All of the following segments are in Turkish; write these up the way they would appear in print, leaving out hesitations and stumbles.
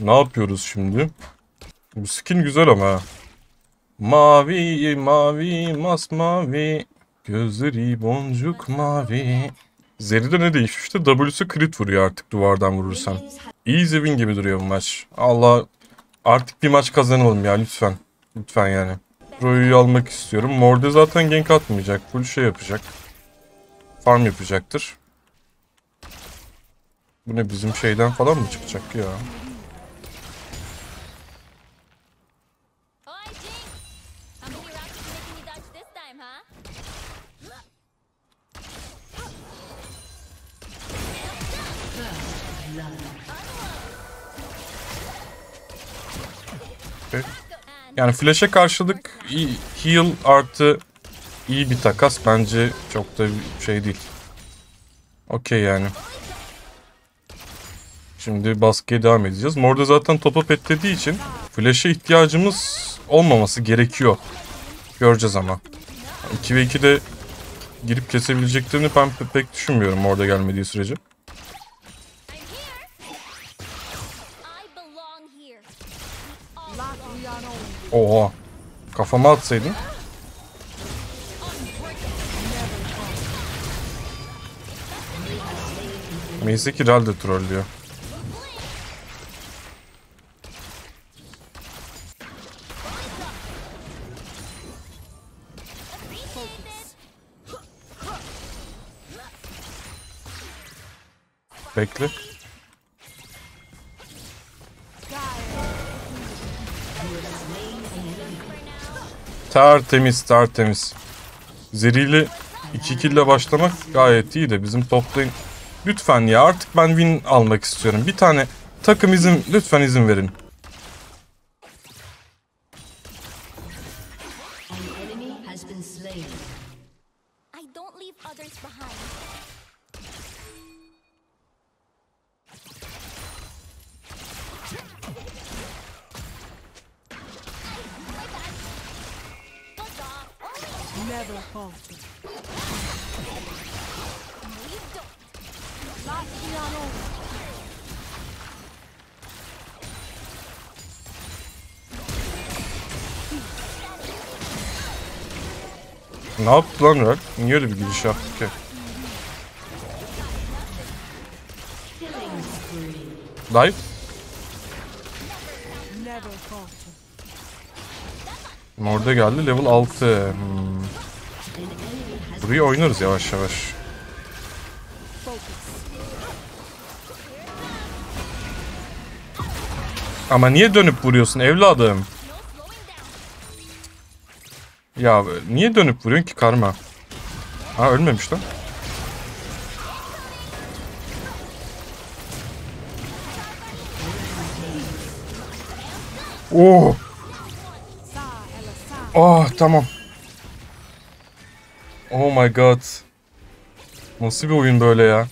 Ne yapıyoruz şimdi? Bu skin güzel ama. Mavi, mavi, masmavi. Gözleri boncuk mavi. Zeri'de ne değişmişti? W'su crit vuruyor artık duvardan vurursan. Easy win gibi duruyor bu maç. Allah, artık bir maç kazanalım ya lütfen. Lütfen yani. Pro'yu almak istiyorum. Morde zaten gank atmayacak. Full şey yapacak. Farm yapacaktır. Bu ne, bizim şeyden falan mı çıkacak ya? Okay. Yani flash'e karşılık heal artı iyi bir takas bence çok da bir şey değil. Okey yani. Şimdi baskıya devam edeceğiz. Morde zaten topa petlediği için flash'e ihtiyacımız olmaması gerekiyor. Göreceğiz ama. 2 ve 2'de girip kesebileceklerini ben pek düşünmüyorum Morde gelmediği sürece. Oha. Kafama atsaydın. Neyse ki herhalde trollüyor. Bekle. Tertemiz, tertemiz. Zeri'yle 2 kill ile başlamak gayet iyi de bizim toplayın. Lütfen ya, artık ben win almak istiyorum. Bir tane takım izin, lütfen izin verin. Ne yaptı lan Rak? Niye öyle bir giriş yaptı ki? Dive? Morde geldi. Level 6. Burayı oynarız yavaş yavaş. Ama niye dönüp vuruyorsun evladım? Ya niye dönüp vuruyorsun ki karma? Ha, ölmemiş lan. Oh. Oh tamam. Oh my god. Nasıl bir oyun böyle ya?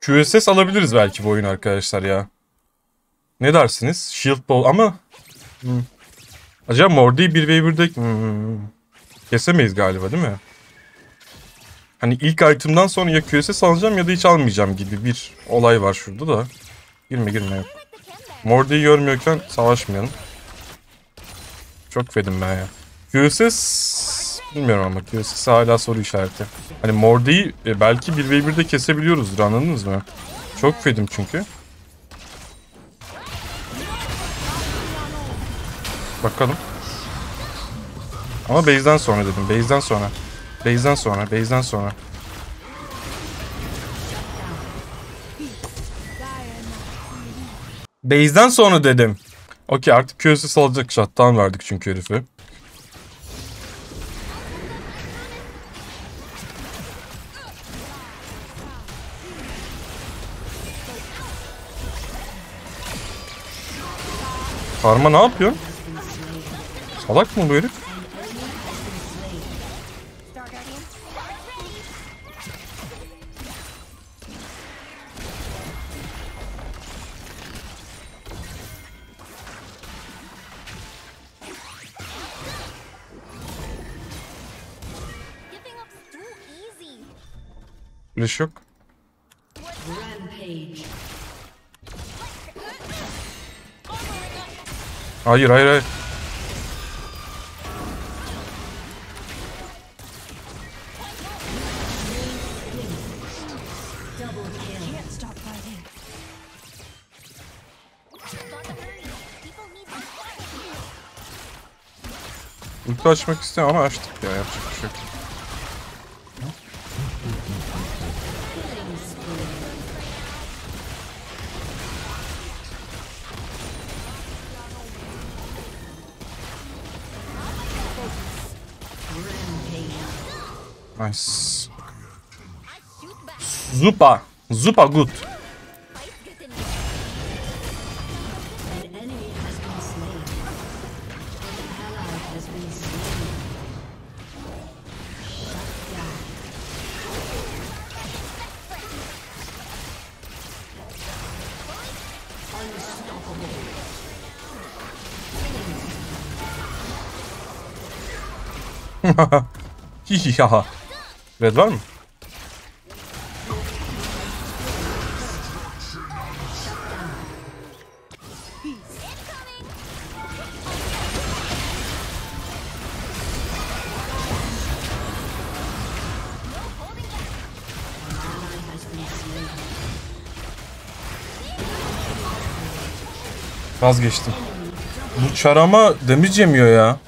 QSS alabiliriz belki bu oyun arkadaşlar ya. Ne dersiniz? Shield ball ama... Hmm. Acaba Morde'yi 1v1'de... Hmm. Kesemeyiz galiba değil mi? Hani ilk item'dan sonra ya QSS alacağım ya da hiç almayacağım gibi bir olay var şurada da. Girme girme. Morde'yi görmüyorken savaşmayalım. Çok fedim ben ya. QSS... Bilmiyorum ama QSS hala soru işareti. Hani Morde'yi belki 1v1'de kesebiliyoruzdur, anladınız mı? Çok fedim çünkü. Bakalım. Ama base'den sonra dedim. Base'den sonra. Base'den sonra. Base'den sonra. Base'den sonra dedim. Okey, artık QSS alacak. Shutdown verdik çünkü herifi. Karma ne yapıyor? Salak mı bu herif? Flash yok. Hayır hayır hayır. Ulti açmak istiyorum ama açtık ya, yapacak bir şey yok. Nice. Zupa. Zupa good. Hihihaha. Red var mı? Vazgeçtim. Bu çarama damage yemiyor ya.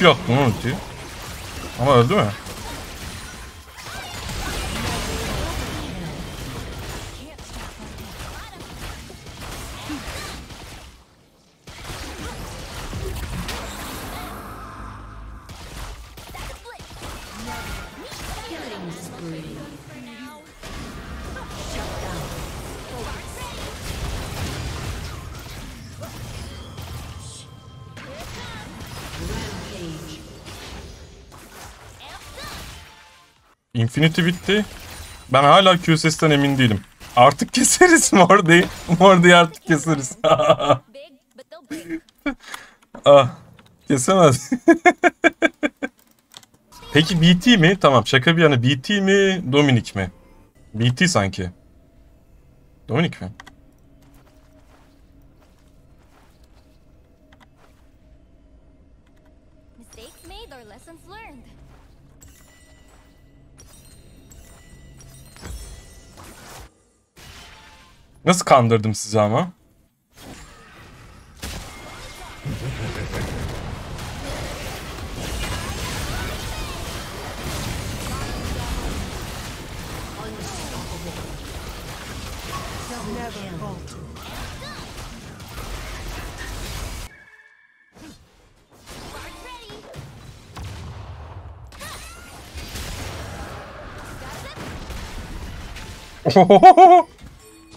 Çok attım onu ultiyi. Ama öldü mü? Infinity bitti. Ben hala QSS'ten emin değilim. Artık keseriz Morde'yi. Morde'yi artık keseriz. Ah, kesemez. Peki BT mi? Tamam, şaka bir yana, BT mi Dominic mi? BT sanki. Dominic mi? Nasıl kandırdım sizi ama?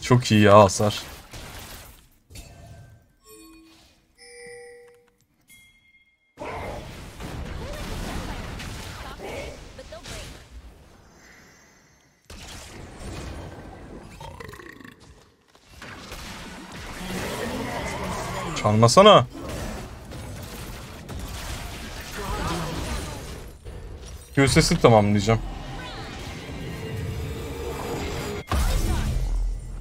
Çok iyi ya hasar. Çalmasana. QSS'i tamamlayacağım.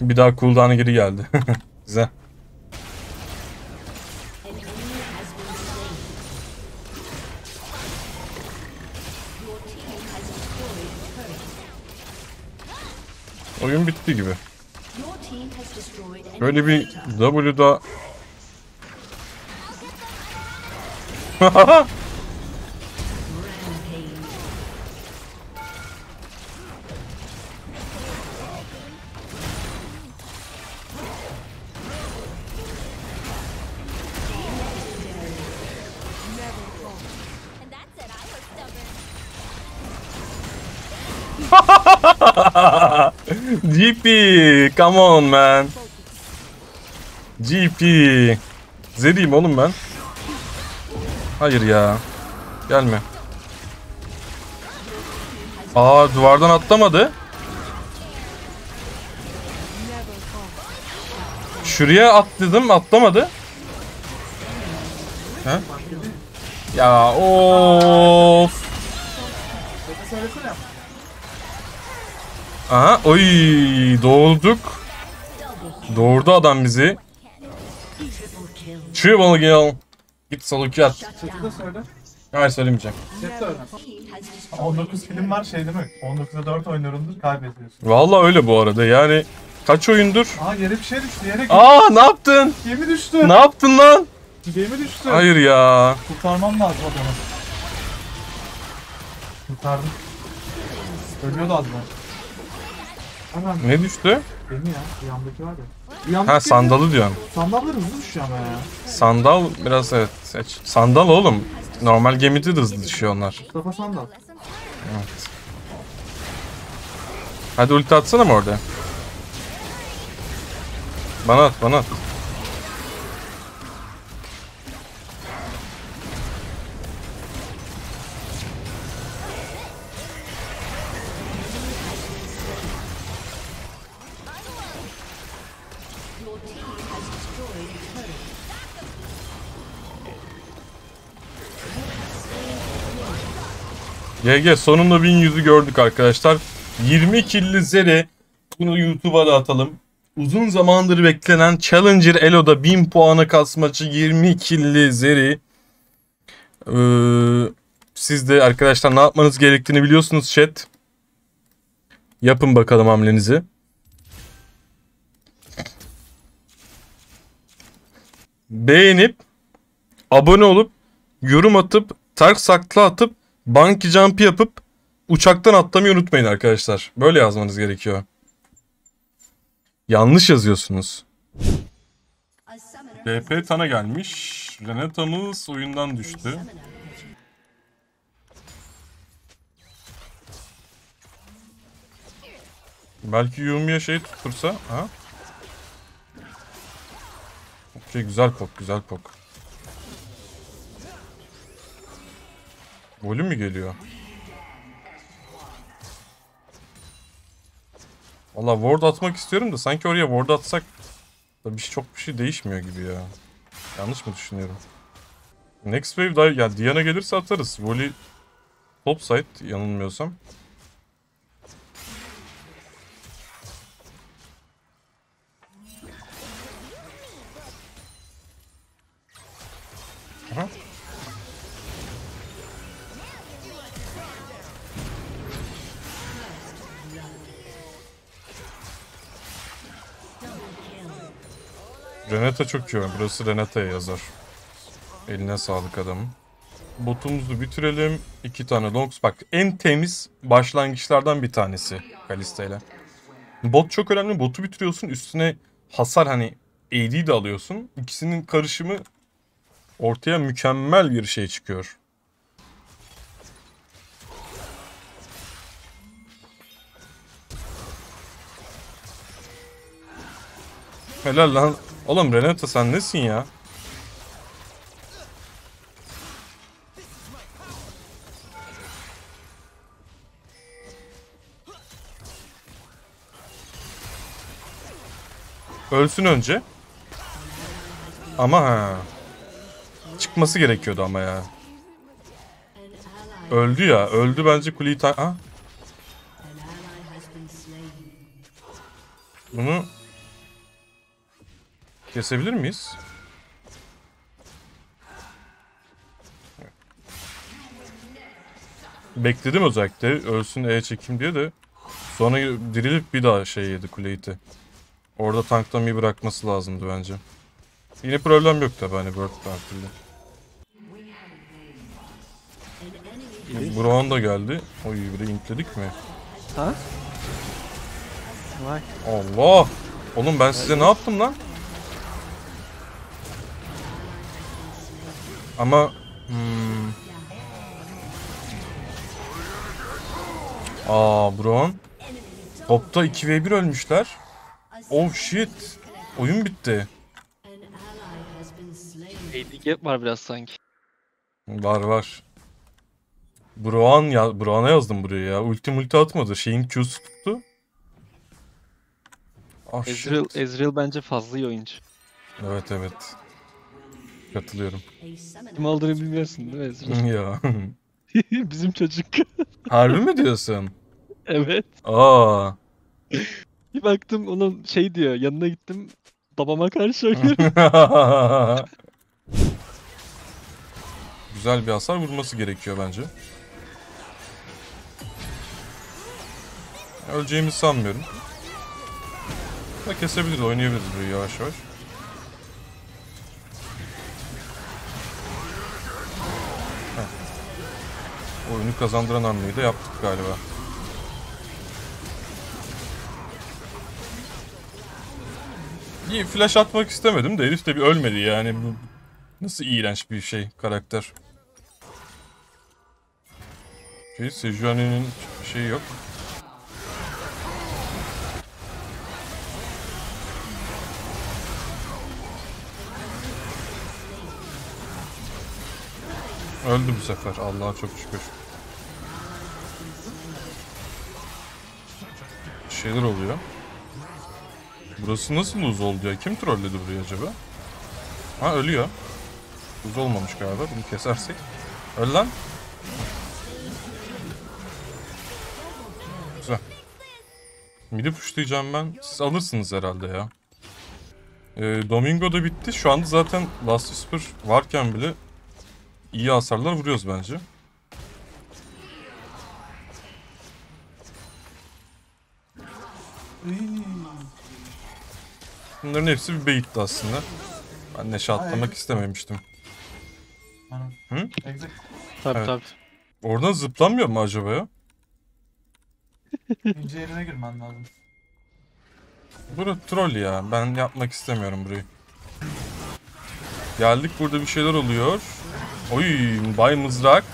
Bir daha cooldown'a geri geldi. Güzel. Oyun bitti gibi. Böyle bir W'da... GP, come on man. GP. Zeri'yim oğlum ben. Hayır ya. Gelme. Aa, duvardan atlamadı. Şuraya atladım, atlamadı. He? Ya of. Aha. Oy. Doğurduk. Doğurdu adam bizi. Triple kill. Git soluki at. Seti de söyle. Hayır söylemeyeceğim. Seti söyle. 19 film var şey değil mi? 19'da 4 oynuyorumdur kaybediyorsun. Valla öyle bu arada yani. Kaç oyundur? Aa yere bir şey düştü. Yere gemi. Aa ne yaptın? Gemi düştü. Ne yaptın lan? Gemi düştü. Hayır ya. Kurtarmam lazım adamı. Kurtardım. Ölüyordu az daha. Ne düştü? Gemi ya. Yandaki var ya. Yandaki ha sandalı diyorum. Sandalları hızlı düşüyor ama ya. Sandal biraz evet. Seç. Sandal oğlum. Normal gemide de hızlı düşüyor onlar. Mustafa Sandal. Evet. Hadi ulti atsana mı orada? Bana at, bana at. GG sonunda 1100'ü gördük arkadaşlar. 20 killi Zeri. Bunu YouTube'a da atalım. Uzun zamandır beklenen Challenger Elo'da 1000 puanı kasmaçı 20 killi Zeri. Siz de arkadaşlar ne yapmanız gerektiğini biliyorsunuz chat. Yapın bakalım hamlenizi. Beğenip, abone olup, yorum atıp, ters sakla atıp, banki jump yapıp, uçaktan atlamayı unutmayın arkadaşlar. Böyle yazmanız gerekiyor. Yanlış yazıyorsunuz. DP Tana gelmiş. Renata'mız oyundan düştü. Belki Yumi'ye şey tutursa. Ha? Okey, güzel pok, güzel pok. Voli mi geliyor? Valla ward atmak istiyorum da sanki oraya ward atsak da çok bir şey değişmiyor gibi ya. Yanlış mı düşünüyorum? Next wave dive yani Diana gelirse atarız. Voli top side yanılmıyorsam. Aha. Renata çok iyi. Burası Renata'ya yazar. Eline sağlık adamım. Botumuzu bitirelim. 2 tane longs. Bak en temiz başlangıçlardan bir tanesi Kalista ile. Bot çok önemli. Botu bitiriyorsun. Üstüne hasar hani AD de alıyorsun. İkisinin karışımı ortaya mükemmel bir şey çıkıyor. Helal lan. Oğlum Renata sen nesin ya? Ölsün önce. Ama ha. Çıkması gerekiyordu ama ya. Öldü ya. Öldü bence kuleyi ha. Bunu kesebilir miyiz? Bekledim özellikle. Ölsün çekim diye de. Sonra dirilip bir daha şey yedi kuleyiti. Orada tanktan iyi bırakması lazımdı bence. Yine problem yok tabi hani Bird'da artık. Brown da geldi. Oy bir de intledik mi? Ha? Allah! Oğlum ben size ne yaptım lan? Ama Brown topta 2v1 ölmüşler. Oh shit. Oyun bitti. AD var biraz sanki. Var. Brown ya, Brown'a yazdım buraya ya. Ulti atmadı. Şeyin Q'su tuttu. Oh, Ezreal bence fazla iyi oyuncu. Evet. Katılıyorum. Kim olduğunu bilmiyorsun değil mi Ezreal? Ya. Bizim çocuk. Harbi mi diyorsun? Evet. Bir baktım onun şey diyor, yanına gittim, babama karşı oynuyorum. Güzel bir hasar vurması gerekiyor bence. Öleceğimi sanmıyorum. Ama kesebiliriz, oynayabiliriz burayı yavaş yavaş. Heh. Oyunu kazandıran hamleyi de yaptık galiba. İyi, flash atmak istemedim de herif de bir ölmedi yani. Bu nasıl iğrenç bir şey, karakter. Şey, Sejuani'nin şeyi yok. Öldü bu sefer. Allah'a çok şükür. Bir şeyler oluyor. Burası nasıl buz oldu ya? Kim trolledi burayı acaba? Ha, ölüyor. Buz olmamış galiba. Bunu kesersek. Öl lan. Güzel. Midi pushlayacağım ben. Siz alırsınız herhalde ya. Domingo da bitti. Şu anda zaten Last Whisper varken bile İyi hasarlar vuruyoruz bence. Bunların hepsi bir baitti aslında. Ben neşe atlamak istememiştim. Hı? Tabii tabii. Oradan zıplanmıyor mu acaba ya? Önce yerine girmen lazım. Burası troll ya. Ben yapmak istemiyorum burayı. Geldik, burada bir şeyler oluyor. Oy, Bay Mızrak,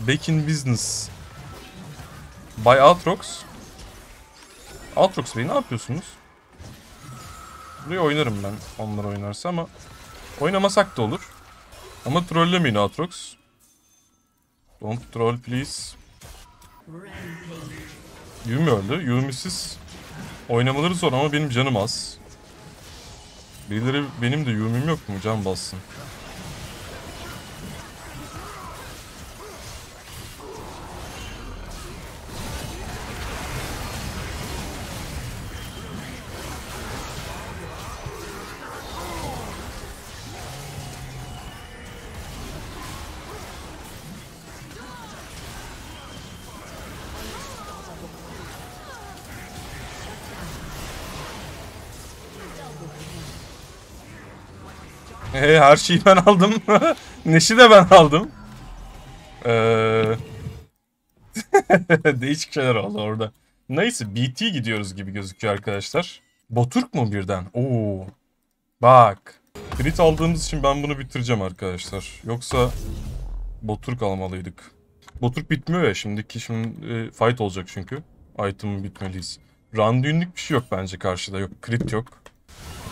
back in business. Bay Aatrox. Aatrox Bey, ne yapıyorsunuz? Buraya oynarım ben, onlar oynarsa, ama oynamasak da olur. Ama trollemeyin Aatrox. Don't troll please. Yumi öldü. Yumi'siz oynamaları zor ama benim canım az. Birileri benim de Yumi'm yok mu? Can bassın. Her şeyi ben aldım. Neşi de ben aldım. Değişik şeyler oldu orada. Neyse, BT gidiyoruz gibi gözüküyor arkadaşlar. Boturk mu birden? Oo. Bak. Crit aldığımız için ben bunu bitireceğim arkadaşlar. Yoksa Boturk almalıydık. Boturk bitmiyor ya şimdiki. Şimdi fight olacak çünkü. Item bitmeliyiz. Randünlük bir şey yok bence karşıda. Yok, crit yok.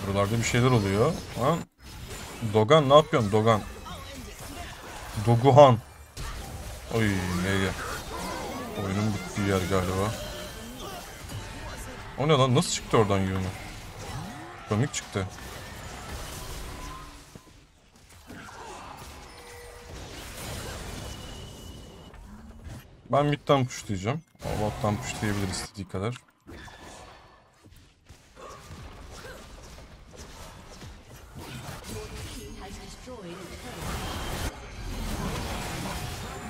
Buralarda bir şeyler oluyor. Ha? Dogan, ne yapıyorsun Dogan? Doguhan. Oy, neye? Oyunun bittiği yer galiba. O ne lan? Nasıl çıktı oradan Yumi? Komik çıktı. Ben mid'den pushlayacağım. Allah'tan pushlayabilir istediği kadar.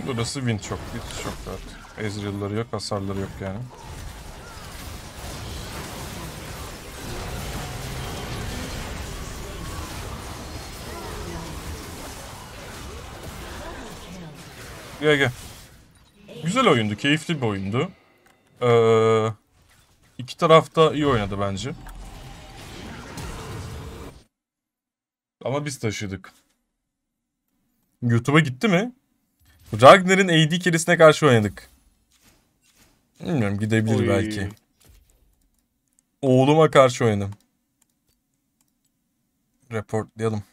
Burası win çok, bitiş yok artık. Ezreal'ları yok, hasarları yok yani. Gel gel. Güzel oyundu, keyifli bir oyundu. İki tarafta iyi oynadı bence. Ama biz taşıdık. YouTube'a gitti mi? Ragnar'ın AD kerisine karşı oynadık. Bilmiyorum, gidebilir. Oy, belki. Oğluma karşı oynadım. Reportlayalım.